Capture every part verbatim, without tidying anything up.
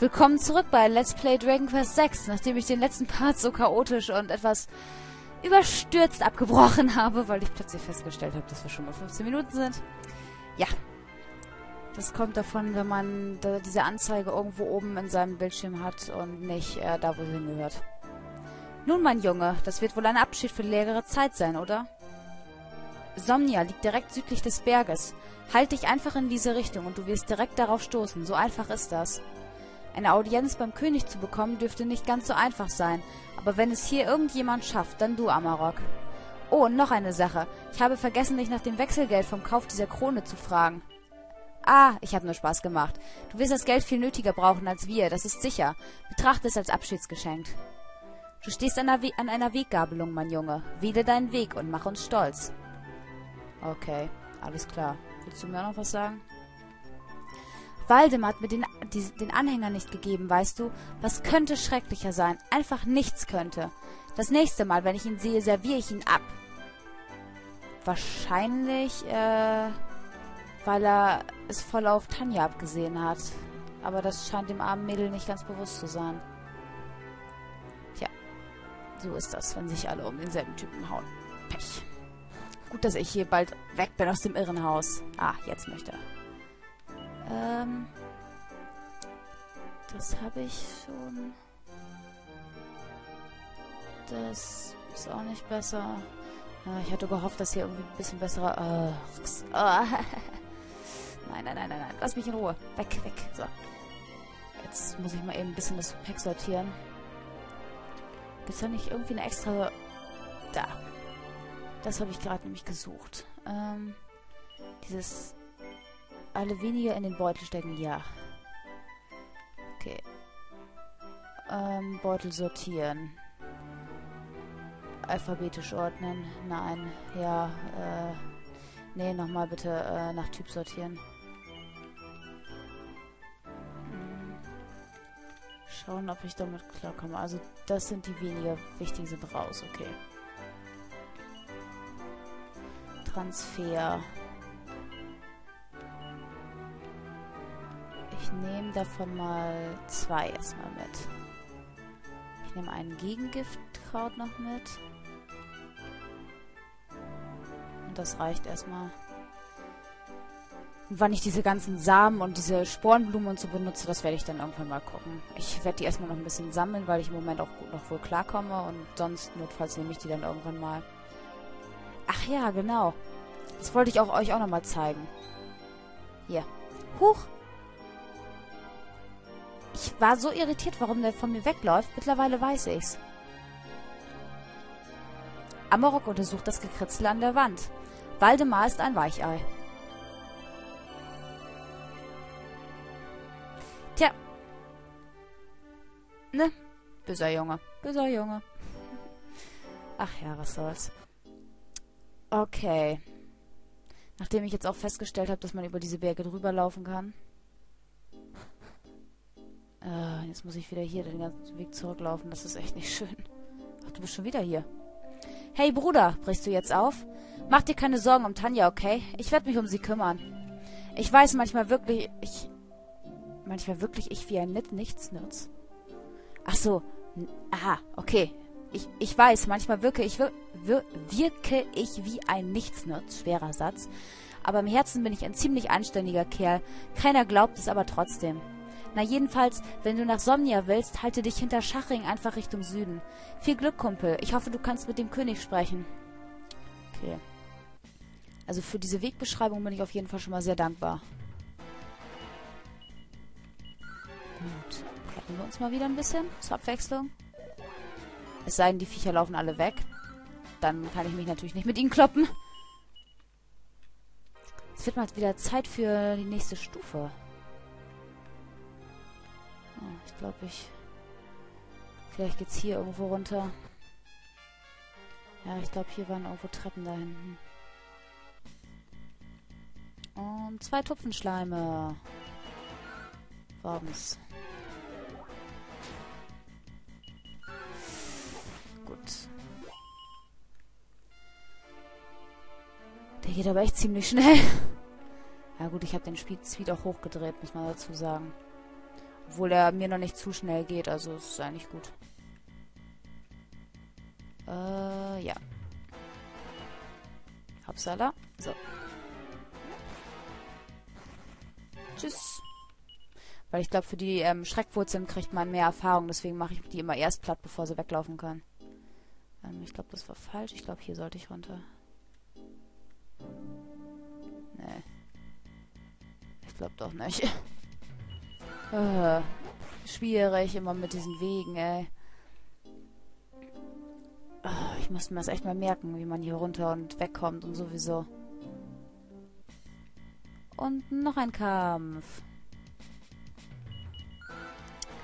Willkommen zurück bei Let's Play Dragon Quest sechs, nachdem ich den letzten Part so chaotisch und etwas überstürzt abgebrochen habe, weil ich plötzlich festgestellt habe, dass wir schon mal fünfzehn Minuten sind. Ja, das kommt davon, wenn man diese Anzeige irgendwo oben in seinem Bildschirm hat und nicht äh, da, wo sie hingehört. Nun, mein Junge, das wird wohl ein Abschied für längere Zeit sein, oder? Somnia liegt direkt südlich des Berges. Halt dich einfach in diese Richtung und du wirst direkt darauf stoßen. So einfach ist das. Eine Audienz beim König zu bekommen, dürfte nicht ganz so einfach sein. Aber wenn es hier irgendjemand schafft, dann du, Amrok. Oh, und noch eine Sache. Ich habe vergessen, dich nach dem Wechselgeld vom Kauf dieser Krone zu fragen. Ah, ich habe nur Spaß gemacht. Du wirst das Geld viel nötiger brauchen als wir, das ist sicher. Betrachte es als Abschiedsgeschenk. Du stehst an einer, We- an einer Weggabelung, mein Junge. Wähle deinen Weg und mach uns stolz. Okay, alles klar. Willst du mir noch was sagen? Waldemar hat mir den, die, den Anhänger nicht gegeben, weißt du? Was könnte schrecklicher sein? Einfach nichts könnte. Das nächste Mal, wenn ich ihn sehe, serviere ich ihn ab. Wahrscheinlich, äh, weil er es voll auf Tanja abgesehen hat. Aber das scheint dem armen Mädel nicht ganz bewusst zu sein. Tja, so ist das, wenn sich alle um denselben Typen hauen. Pech. Gut, dass ich hier bald weg bin aus dem Irrenhaus. Ah, jetzt möchte er. Ähm, das habe ich schon. Das ist auch nicht besser. Ah, ich hatte gehofft, dass hier irgendwie ein bisschen besserer... Ah, ah. Nein, nein, nein, nein, nein. Lass mich in Ruhe. Weg, weg. So. Jetzt muss ich mal eben ein bisschen das Pack sortieren. Gibt es da nicht irgendwie eine extra... Da. Das habe ich gerade nämlich gesucht. Ähm, dieses... Alle weniger in den Beutel stecken, ja. Okay. Ähm, Beutel sortieren. Alphabetisch ordnen. Nein. Ja, äh... Nee, nochmal bitte äh, nach Typ sortieren. Hm. Schauen, ob ich damit klarkomme. Also, das sind die weniger wichtigen, sind raus. Okay. Transfer. Ich nehme davon mal zwei erstmal mit. Ich nehme einen Gegengiftkraut noch mit. Und das reicht erstmal. Und wann ich diese ganzen Samen und diese Sporenblumen und so benutze, das werde ich dann irgendwann mal gucken. Ich werde die erstmal noch ein bisschen sammeln, weil ich im Moment auch gut noch wohl klarkomme. Und sonst notfalls nehme ich die dann irgendwann mal. Ach ja, genau. Das wollte ich auch euch auch nochmal zeigen. Hier. Huch! Ich war so irritiert, warum der von mir wegläuft. Mittlerweile weiß ich's. Amrok untersucht das Gekritzel an der Wand. Waldemar ist ein Weichei. Tja. Ne? Böser Junge. Böser Junge. Ach ja, was soll's. Okay. Nachdem ich jetzt auch festgestellt habe, dass man über diese Berge drüber laufen kann. Äh, jetzt muss ich wieder hier den ganzen Weg zurücklaufen. Das ist echt nicht schön. Ach, du bist schon wieder hier. Hey Bruder, brichst du jetzt auf? Mach dir keine Sorgen um Tanja, okay? Ich werde mich um sie kümmern. Ich weiß manchmal wirklich... Ich, manchmal wirklich ich wie ein Nit nichts nütz. Ach so. Aha, okay. Ich, ich weiß, manchmal wirke ich, wir, wir, wirke ich wie ein Nichtsnutz, schwerer Satz. Aber im Herzen bin ich ein ziemlich anständiger Kerl. Keiner glaubt es aber trotzdem. Na jedenfalls, wenn du nach Somnia willst, halte dich hinter Schachring einfach Richtung Süden. Viel Glück, Kumpel. Ich hoffe, du kannst mit dem König sprechen. Okay. Also für diese Wegbeschreibung bin ich auf jeden Fall schon mal sehr dankbar. Gut. Klappen wir uns mal wieder ein bisschen zur Abwechslung. Es sei denn, die Viecher laufen alle weg. Dann kann ich mich natürlich nicht mit ihnen kloppen. Es wird mal wieder Zeit für die nächste Stufe. Oh, ich glaube, ich... Vielleicht geht's hier irgendwo runter. Ja, ich glaube, hier waren irgendwo Treppen da hinten. Und zwei Tupfenschleime. Wagens. Der geht aber echt ziemlich schnell. Ja gut, ich habe den Speed auch hochgedreht, muss man dazu sagen. Obwohl er mir noch nicht zu schnell geht, also es ist eigentlich gut. Äh, ja. Hapsala. So. Tschüss. Weil ich glaube, für die ähm, Schreckwurzeln kriegt man mehr Erfahrung, deswegen mache ich die immer erst platt, bevor sie weglaufen kann. Ähm, ich glaube, das war falsch. Ich glaube, hier sollte ich runter. Nee. Ich glaube doch nicht. äh, schwierig, immer mit diesen Wegen, ey. Ich müsste mir das echt mal merken, wie man hier runter und wegkommt und sowieso. Und noch ein Kampf.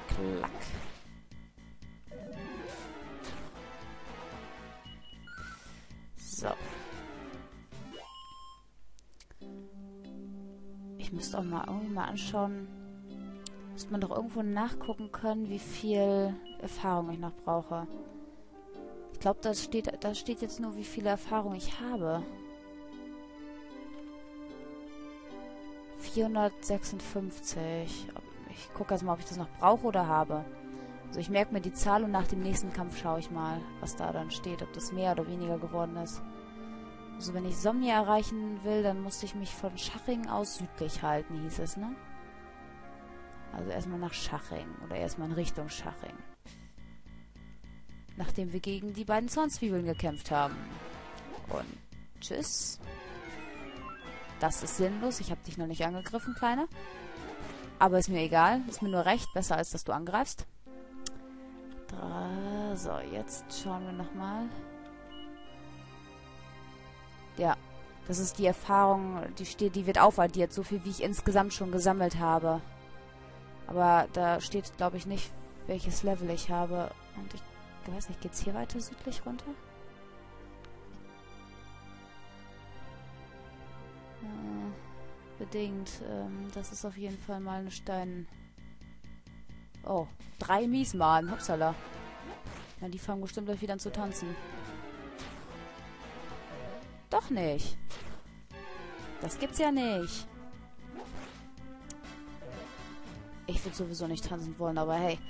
Klack. So. Ich müsste auch mal irgendwie mal anschauen. Müsste man doch irgendwo nachgucken können, wie viel Erfahrung ich noch brauche. Ich glaube, da steht, da steht jetzt nur, wie viele Erfahrung ich habe. vierhundertsechsundfünfzig. Ich gucke jetzt mal, ob ich das noch brauche oder habe. Also ich merke mir die Zahl und nach dem nächsten Kampf schaue ich mal, was da dann steht, ob das mehr oder weniger geworden ist. Also wenn ich Somnia erreichen will, dann musste ich mich von Schachring aus südlich halten, hieß es, ne? Also erstmal nach Schachring oder erstmal in Richtung Schachring. Nachdem wir gegen die beiden Zornzwiebeln gekämpft haben. Und tschüss. Das ist sinnlos. Ich habe dich noch nicht angegriffen, Kleiner. Aber ist mir egal. Ist mir nur recht. Besser, als dass du angreifst. Da, so, jetzt schauen wir nochmal. Ja, das ist die Erfahrung, die steht, die wird aufaddiert. So viel, wie ich insgesamt schon gesammelt habe. Aber da steht, glaube ich, nicht, welches Level ich habe. Und ich... Ich weiß nicht, geht's hier weiter südlich runter? Äh, bedingt. Ähm, das ist auf jeden Fall mal eine Stein... Oh, drei Miesmaden. Hopsala. Na, die fangen bestimmt gleich wieder an zu tanzen. Doch nicht. Das gibt's ja nicht. Ich würde sowieso nicht tanzen wollen, aber hey...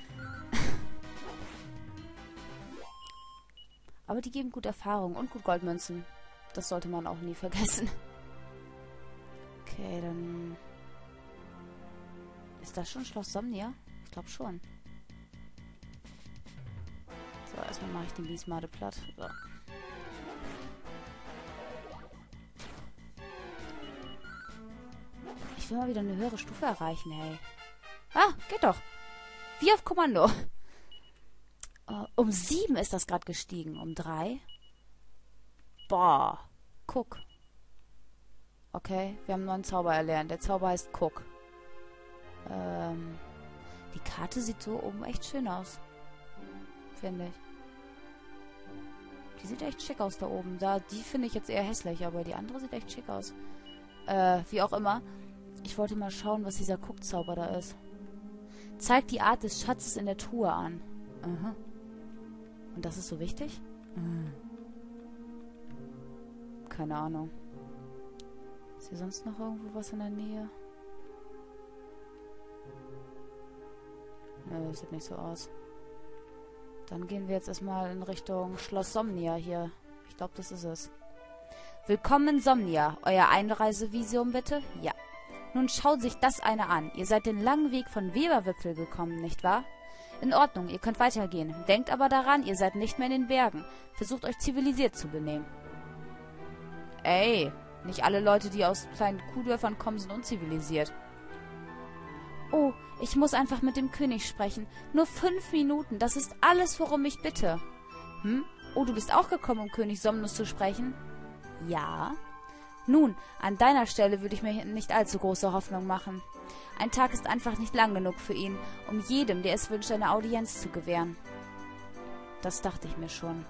Aber die geben gut Erfahrung und gut Goldmünzen. Das sollte man auch nie vergessen. Okay, dann... Ist das schon Schloss Somnia? Ich glaube schon. So, erstmal mache ich den Miesmade platt. So. Ich will mal wieder eine höhere Stufe erreichen, hey. Ah, geht doch. Wie auf Kommando. Um sieben ist das gerade gestiegen. Um drei. Boah. Guck. Okay, wir haben einen neuen Zauber erlernt. Der Zauber heißt Guck. Ähm, die Karte sieht so oben echt schön aus. Finde ich. Die sieht echt schick aus da oben. Da, die finde ich jetzt eher hässlich, aber die andere sieht echt schick aus. Äh, wie auch immer. Ich wollte mal schauen, was dieser Guck-Zauber da ist. Zeigt die Art des Schatzes in der Truhe an. Aha. Und das ist so wichtig? Mhm. Keine Ahnung. Ist hier sonst noch irgendwo was in der Nähe? Nö, sieht nicht so aus. Dann gehen wir jetzt erstmal in Richtung Schloss Somnia hier. Ich glaube, das ist es. Willkommen in Somnia. Euer Einreisevisum bitte? Ja. Nun schaut sich das eine an. Ihr seid den langen Weg von Weberwipfel gekommen, nicht wahr? In Ordnung, ihr könnt weitergehen. Denkt aber daran, ihr seid nicht mehr in den Bergen. Versucht euch zivilisiert zu benehmen. Ey, nicht alle Leute, die aus kleinen Kuhdörfern kommen, sind unzivilisiert. Oh, ich muss einfach mit dem König sprechen. Nur fünf Minuten, das ist alles, worum ich bitte. Hm? Oh, du bist auch gekommen, um König Somnus zu sprechen? Ja. Nun, an deiner Stelle würde ich mir nicht allzu große Hoffnung machen. Ein Tag ist einfach nicht lang genug für ihn, um jedem, der es wünscht, eine Audienz zu gewähren. Das dachte ich mir schon.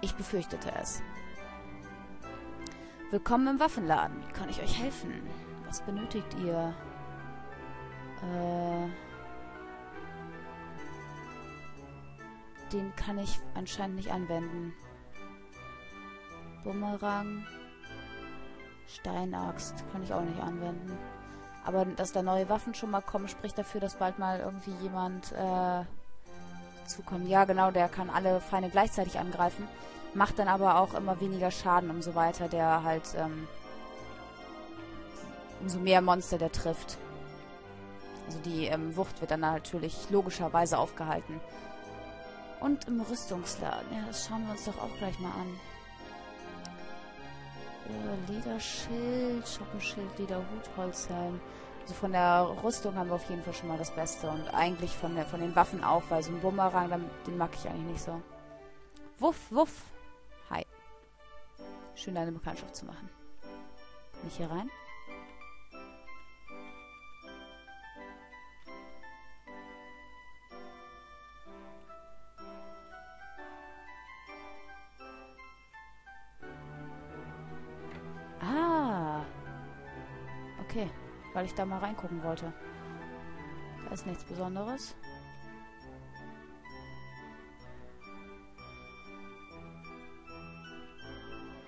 Ich befürchtete es. Willkommen im Waffenladen. Wie kann ich euch helfen? Was benötigt ihr? Äh... Den kann ich anscheinend nicht anwenden. Bumerang... Steinaxt kann ich auch nicht anwenden. Aber dass da neue Waffen schon mal kommen, spricht dafür, dass bald mal irgendwie jemand äh, zukommt. Ja, genau, der kann alle Feinde gleichzeitig angreifen. Macht dann aber auch immer weniger Schaden, umso weiter der halt, ähm, umso mehr Monster der trifft. Also die ähm, Wucht wird dann natürlich logischerweise aufgehalten. Und im Rüstungsladen. Ja, das schauen wir uns doch auch gleich mal an. Lederschild, Schuppenschild, Lederhut, Holzhelm. Also von der Rüstung haben wir auf jeden Fall schon mal das Beste. Und eigentlich von, der, von den Waffen auch, weil so ein Bumerang, den mag ich eigentlich nicht so. Wuff, wuff. Hi. Schön, deine Bekanntschaft zu machen. Nicht hier rein. Okay, weil ich da mal reingucken wollte. Da ist nichts Besonderes.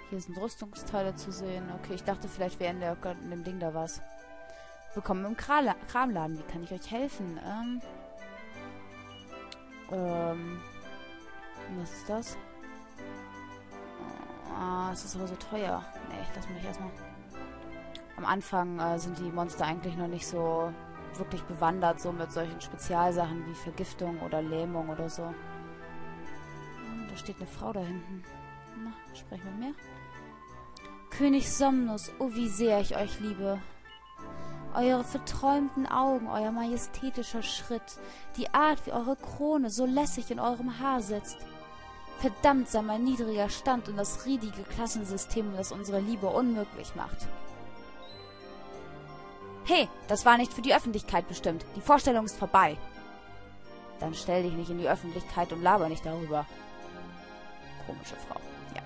Hier sind Rüstungsteile zu sehen. Okay, ich dachte, vielleicht wäre in, der, in dem Ding da was. Willkommen im Kral- Kramladen. Wie kann ich euch helfen? Ähm, ähm, was ist das? Ah, es ist aber so teuer. Nee, lass mich erstmal... Am Anfang äh, sind die Monster eigentlich noch nicht so wirklich bewandert, so mit solchen Spezialsachen wie Vergiftung oder Lähmung oder so. Hm, da steht eine Frau da hinten. Na, sprich mit mir. König Somnus, oh wie sehr ich euch liebe. Eure verträumten Augen, euer majestätischer Schritt, die Art, wie eure Krone so lässig in eurem Haar sitzt. Verdammt sei mein niedriger Stand und das riedige Klassensystem, das unsere Liebe unmöglich macht. Hey, das war nicht für die Öffentlichkeit bestimmt. Die Vorstellung ist vorbei. Dann stell dich nicht in die Öffentlichkeit und laber nicht darüber. Komische Frau. Ja.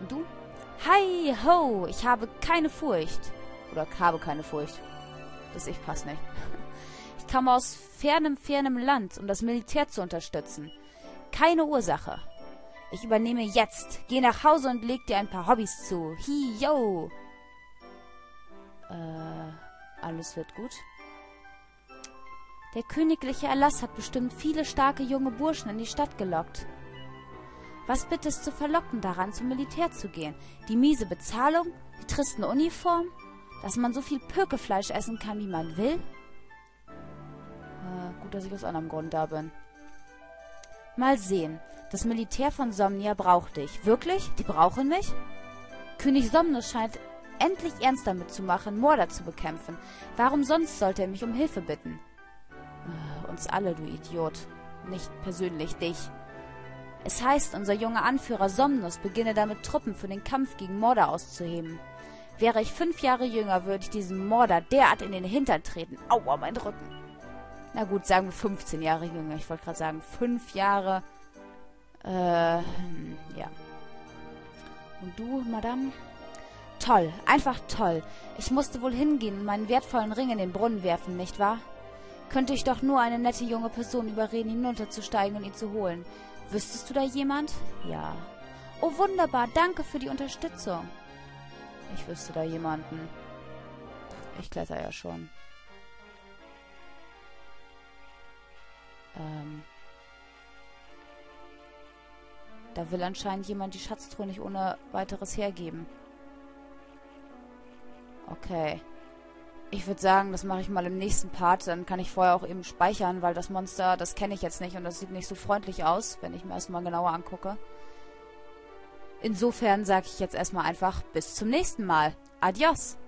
Und du? Hi, ho, ich habe keine Furcht. Oder habe keine Furcht. Das ich passt nicht. Ich kam aus fernem, fernem Land, um das Militär zu unterstützen. Keine Ursache. Ich übernehme jetzt. Geh nach Hause und leg dir ein paar Hobbys zu. Hi, yo. Äh, alles wird gut. Der königliche Erlass hat bestimmt viele starke junge Burschen in die Stadt gelockt. Was bitte ist zu verlocken daran, zum Militär zu gehen? Die miese Bezahlung? Die tristen Uniformen? Dass man so viel Pökefleisch essen kann, wie man will? Äh, gut, dass ich aus anderem Grund da bin. Mal sehen. Das Militär von Somnia braucht dich. Wirklich? Die brauchen mich? König Somnus scheint... endlich ernst damit zu machen, Mörder zu bekämpfen. Warum sonst sollte er mich um Hilfe bitten? Uns alle, du Idiot. Nicht persönlich dich. Es heißt, unser junger Anführer Somnus beginne damit, Truppen für den Kampf gegen Mörder auszuheben. Wäre ich fünf Jahre jünger, würde ich diesem Mörder derart in den Hintern treten. Aua, mein Rücken. Na gut, sagen wir fünfzehn Jahre jünger. Ich wollte gerade sagen, fünf Jahre... Äh, ja. Und du, Madame... Toll, einfach toll. Ich musste wohl hingehen und meinen wertvollen Ring in den Brunnen werfen, nicht wahr? Könnte ich doch nur eine nette junge Person überreden, hinunterzusteigen und ihn zu holen. Wüsstest du da jemand? Ja. Oh, wunderbar, danke für die Unterstützung. Ich wüsste da jemanden. Ich kletter ja schon. Ähm. Da will anscheinend jemand die Schatztruhe nicht ohne weiteres hergeben. Okay. Ich würde sagen, das mache ich mal im nächsten Part. Dann kann ich vorher auch eben speichern, weil das Monster, das kenne ich jetzt nicht und das sieht nicht so freundlich aus, wenn ich mir erstmal genauer angucke. Insofern sage ich jetzt erstmal einfach bis zum nächsten Mal. Adios!